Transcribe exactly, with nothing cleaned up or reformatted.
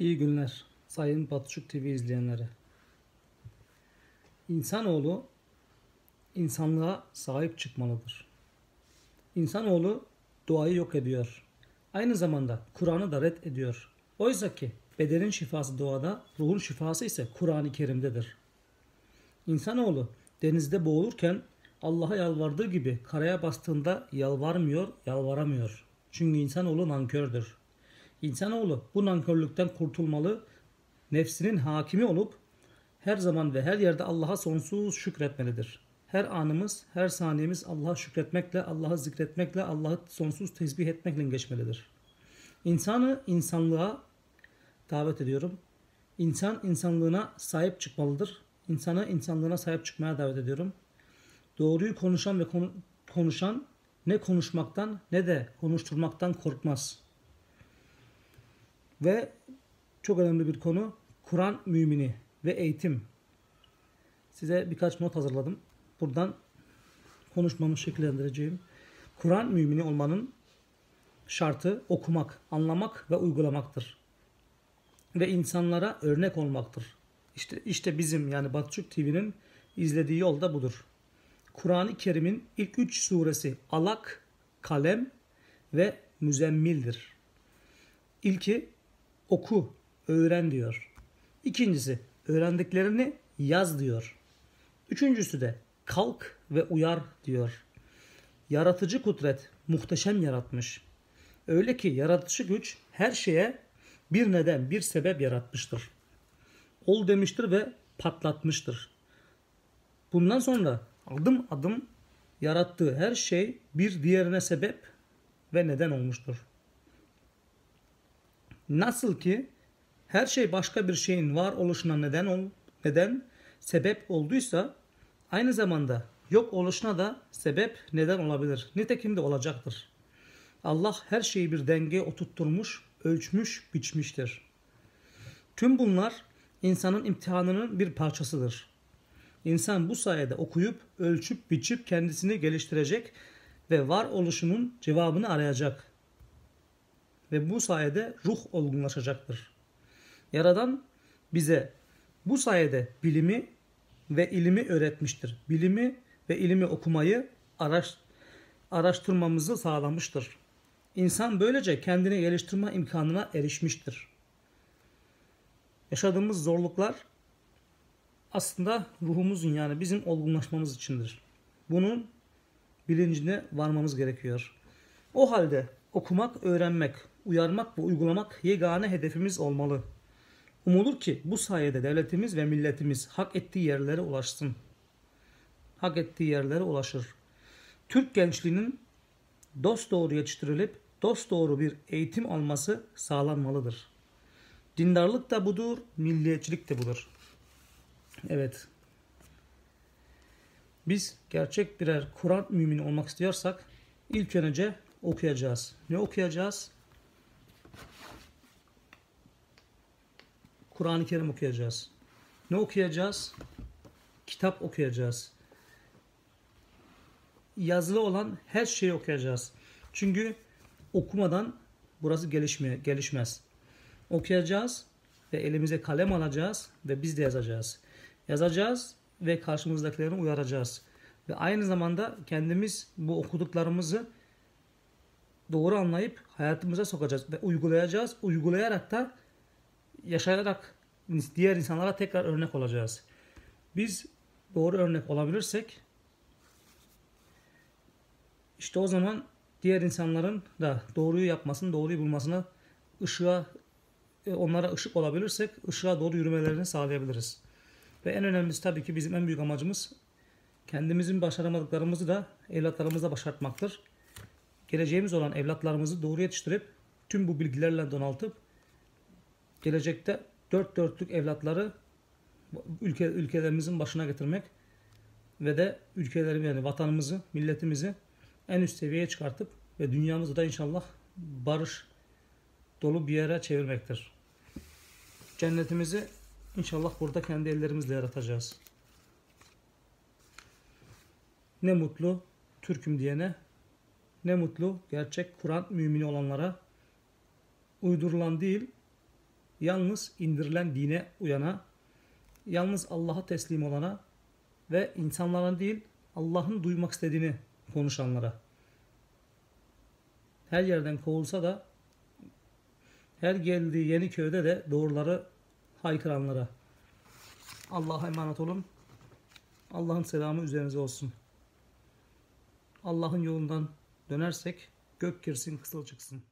İyi günler sayın BatuCuk T V izleyenleri. İnsanoğlu insanlığa sahip çıkmalıdır. İnsanoğlu doğayı yok ediyor. Aynı zamanda Kur'an'ı da red ediyor. Oysa ki bedenin şifası doğada, ruhun şifası ise Kur'an-ı Kerim'dedir. İnsanoğlu denizde boğulurken Allah'a yalvardığı gibi karaya bastığında yalvarmıyor, yalvaramıyor. Çünkü insanoğlu nankördür. İnsanoğlu bu nankörlükten kurtulmalı, nefsinin hakimi olup her zaman ve her yerde Allah'a sonsuz şükretmelidir. Her anımız, her saniyemiz Allah'a şükretmekle, Allah'a zikretmekle, Allah'ı sonsuz tesbih etmekle geçmelidir. İnsanı insanlığa davet ediyorum. İnsan insanlığına sahip çıkmalıdır. İnsanı insanlığına sahip çıkmaya davet ediyorum. Doğruyu konuşan ve konu konuşan ne konuşmaktan ne de konuşturmaktan korkmaz. Ve çok önemli bir konu, Kur'an mümini ve eğitim. Size birkaç not hazırladım. Buradan konuşmamı şekillendireceğim. Kur'an mümini olmanın şartı okumak, anlamak ve uygulamaktır. Ve insanlara örnek olmaktır. İşte, işte bizim yani BatuCuk T V'nin izlediği yol da budur. Kur'an-ı Kerim'in ilk üç suresi Alak, Kalem ve Müzemmil'dir. İlki oku, öğren diyor. İkincisi öğrendiklerini yaz diyor. Üçüncüsü de kalk ve uyar diyor. Yaratıcı kudret muhteşem yaratmış. Öyle ki yaratıcı güç her şeye bir neden, bir sebep yaratmıştır. Ol demiştir ve patlatmıştır. Bundan sonra adım adım yarattığı her şey bir diğerine sebep ve neden olmuştur. Nasıl ki her şey başka bir şeyin var oluşuna neden ol, neden sebep olduysa aynı zamanda yok oluşuna da sebep neden olabilir. Nitekim de olacaktır. Allah her şeyi bir dengeye oturtturmuş, ölçmüş, biçmiştir. Tüm bunlar insanın imtihanının bir parçasıdır. İnsan bu sayede okuyup, ölçüp, biçip kendisini geliştirecek ve var oluşunun cevabını arayacak. Ve bu sayede ruh olgunlaşacaktır. Yaradan bize bu sayede bilimi ve ilimi öğretmiştir. Bilimi ve ilimi okumayı araş, araştırmamızı sağlamıştır. İnsan böylece kendini geliştirme imkanına erişmiştir. Yaşadığımız zorluklar aslında ruhumuzun yani bizim olgunlaşmamız içindir. Bunun bilincine varmamız gerekiyor. O halde okumak, öğrenmek, uyarmak ve uygulamak yegane hedefimiz olmalı. Umulur ki bu sayede devletimiz ve milletimiz hak ettiği yerlere ulaşsın. Hak ettiği yerlere ulaşır. Türk gençliğinin dosdoğru yetiştirilip dosdoğru bir eğitim alması sağlanmalıdır. Dindarlık da budur, milliyetçilik de budur. Evet. Biz gerçek birer Kur'an mümini olmak istiyorsak ilk önce okuyacağız. Ne okuyacağız? Kur'an-ı Kerim okuyacağız. Ne okuyacağız? Kitap okuyacağız. Yazılı olan her şeyi okuyacağız. Çünkü okumadan burası gelişmiyor, gelişmez. Okuyacağız ve elimize kalem alacağız ve biz de yazacağız. Yazacağız ve karşımızdakilerini uyaracağız. Ve aynı zamanda kendimiz bu okuduklarımızı doğru anlayıp hayatımıza sokacağız ve uygulayacağız. Uygulayarak da yaşayarak diğer insanlara tekrar örnek olacağız. Biz doğru örnek olabilirsek işte o zaman diğer insanların da doğruyu yapmasını, doğruyu bulmasını, ışığa, onlara ışık olabilirsek ışığa doğru yürümelerini sağlayabiliriz. Ve en önemlisi tabii ki bizim en büyük amacımız kendimizin başaramadıklarımızı da evlatlarımıza başartmaktır. Geleceğimiz olan evlatlarımızı doğru yetiştirip tüm bu bilgilerle donaltıp gelecekte dört dörtlük evlatları ülke, ülkelerimizin başına getirmek ve de ülkelerimizi yani vatanımızı, milletimizi en üst seviyeye çıkartıp ve dünyamızı da inşallah barış dolu bir yere çevirmektir. Cennetimizi inşallah burada kendi ellerimizle yaratacağız. Ne mutlu Türk'üm diyene, ne mutlu gerçek Kur'an mümini olanlara, uydurulan değil, yalnız indirilen dine uyana, yalnız Allah'a teslim olana ve insanlara değil Allah'ın duymak istediğini konuşanlara. Her yerden kovulsa da, her geldiği yeni köyde de doğruları haykıranlara. Allah'a emanet olun. Allah'ın selamı üzerinize olsun. Allah'ın yolundan dönersek gök girsin, kısıl çıksın.